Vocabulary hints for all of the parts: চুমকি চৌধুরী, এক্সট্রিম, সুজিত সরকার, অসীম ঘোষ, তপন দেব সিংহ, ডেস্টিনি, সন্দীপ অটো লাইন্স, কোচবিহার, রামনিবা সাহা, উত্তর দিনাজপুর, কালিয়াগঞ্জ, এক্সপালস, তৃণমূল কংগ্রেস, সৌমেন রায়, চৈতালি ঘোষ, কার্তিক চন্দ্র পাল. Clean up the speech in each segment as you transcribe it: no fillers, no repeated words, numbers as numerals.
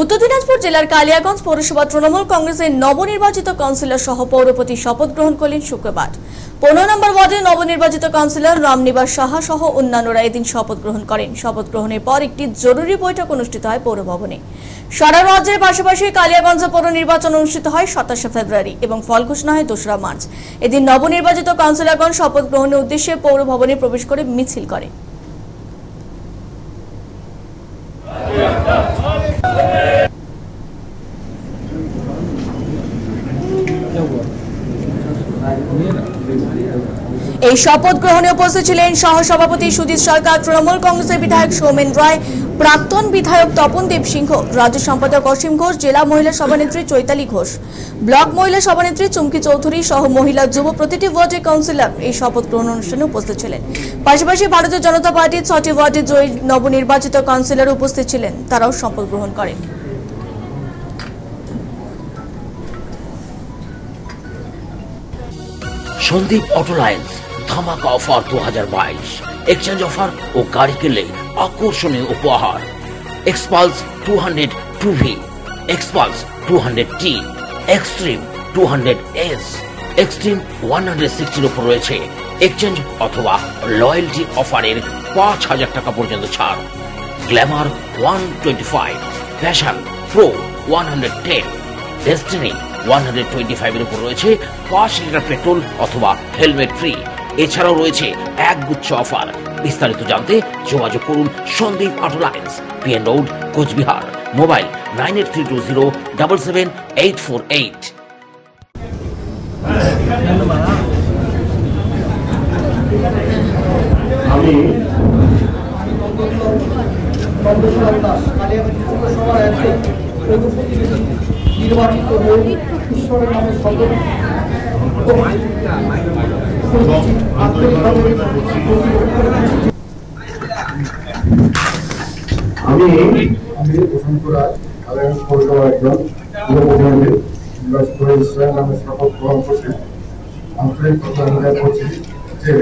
উত্তর দিনাজপুর জেলার কালিয়াগঞ্জ পৌরসভা তৃণমূল কংগ্রেসের নবনির্বাচিত কাউন্সিলর সহ পৌরপতি শপথ গ্রহণ করলেন শুক্রবার। ১৫ নম্বর ওয়ার্ডে নবনির্বাচিত কাউন্সিলর রামনিবা সাহা সহ অন্যান্যরা এদিন শপথ গ্রহণ করেন। শপথ গ্রহণের পর একটি জরুরি বৈঠক অনুষ্ঠিত হয় পৌর ভবনে। সারা রাজ্যের পাশাপাশি কালিয়াগঞ্জ পৌর নির্বাচন অনুষ্ঠিত হয় ২৭ ফেব্রুয়ারি এবং ফল ঘোষণা হয় ২রা মার্চ। এদিন নবনির্বাচিত কাউন্সিলরগণ শপথ গ্রহণের উদ্দেশ্যে পৌর ভবনে প্রবেশ করে মিছিল করে। এই শপথ গ্রহণে উপস্থিত ছিলেন সহসভাপতি সুজিত সরকার, তৃণমূল কংগ্রেসের বিধায়ক সৌমেন রায়, প্রাক্তন বিধায়ক তপন দেব সিংহ, রাজ্য সম্পাদক অসীম ঘোষ, জেলা মহিলা সভানেত্রী চৈতালি ঘোষ, ব্লক মহিলা সভানেত্রী চুমকি চৌধুরী সহ মহিলা যুব প্রতিটি ওয়ার্ডের কাউন্সিলর এই শপথ গ্রহণ অনুষ্ঠানে উপস্থিত ছিলেন। পাশাপাশি ভারতীয় জনতা পার্টির ৬টি ওয়ার্ডে জয়ী নবনির্বাচিত কাউন্সিলর উপস্থিত ছিলেন, তারাও শপথ গ্রহণ করেন। সন্দীপ অটো লাইন্স ধামাকা অফার 2022 এক্সচেঞ্জ অফার ও গাড়ি কিনলে আকর্ষণীয় উপহার। এক্সপালস 200 2V, এক্সপালস 200T, এক্সট্রিম 200S, এক্সট্রিম 160-এর উপর রয়েছে এক্সচেঞ্জ অথবা লয়্যালটি অফারের ৫০০০ টাকা পর্যন্ত ছাড়। গ্ল্যামার 125, ফ্যাশন প্রো 110, ডেস্টিনি 125 এর উপর রয়েছে ৫ লিটার পেট্রোল অথবা হেলমেট ফ্রি। এছাড়াও রয়েছে একগুচ্ছ অফার। বিস্তারিত জানতে যোগাযোগ করুন সন্দীপ অটো লাইন্স, PN road, কোচবিহার। Mobile 9832077848। নির্বাচিত হয়ে ঈশ্বরের নামে আমি শপথ গ্রহণ করছি। আন্তরিক করছি যে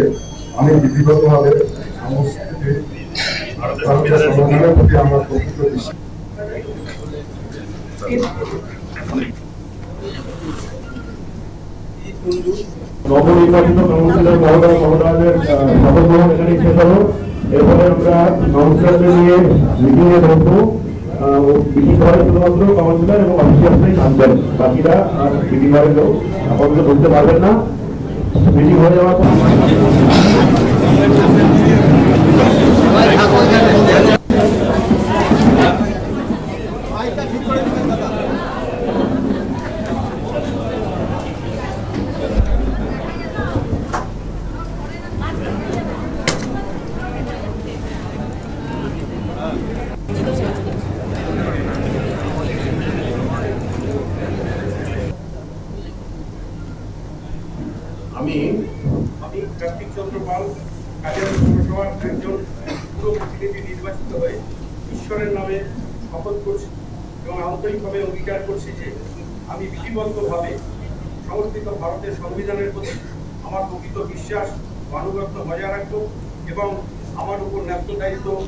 আমি বিধিগতভাবে সংস্কৃতি প্রতি আমার প্রকৃত বিশ্বাস। নবনির্বাচিত কাউন্সিলর মহোদয় মহোদয়দের শপথ গ্রহণ এখানে শেষ হলো। এরপরে আমরা কাউন্সিলরদের নিয়ে মিটিংয়ে বসবো। মিটিং ঘরে শুধুমাত্র কাউন্সিলর এবং অফিসিয়ালরাই থাকবেন, বাকিরা মিটিং ঘরে কেউ আপাতত বলতে পারবেন না। মিটিং হয়ে যাওয়ার পর আমি কার্তিক চন্দ্র পাল কালিয়াগঞ্জ পৌরসভার একজন পুরো প্রতিনিধি নির্বাচিত হয়ে ঈশ্বরের নামে শপথ করছি এবং আন্তরিকভাবে অঙ্গীকার করছি যে আমি বিধিবদ্ধভাবে সংস্কৃত ভারতের সংবিধানের প্রতি আমার প্রকৃত বিশ্বাস ও আনুগত্য বজায় রাখব এবং আমার উপর ন্যস্ত দায়িত্ব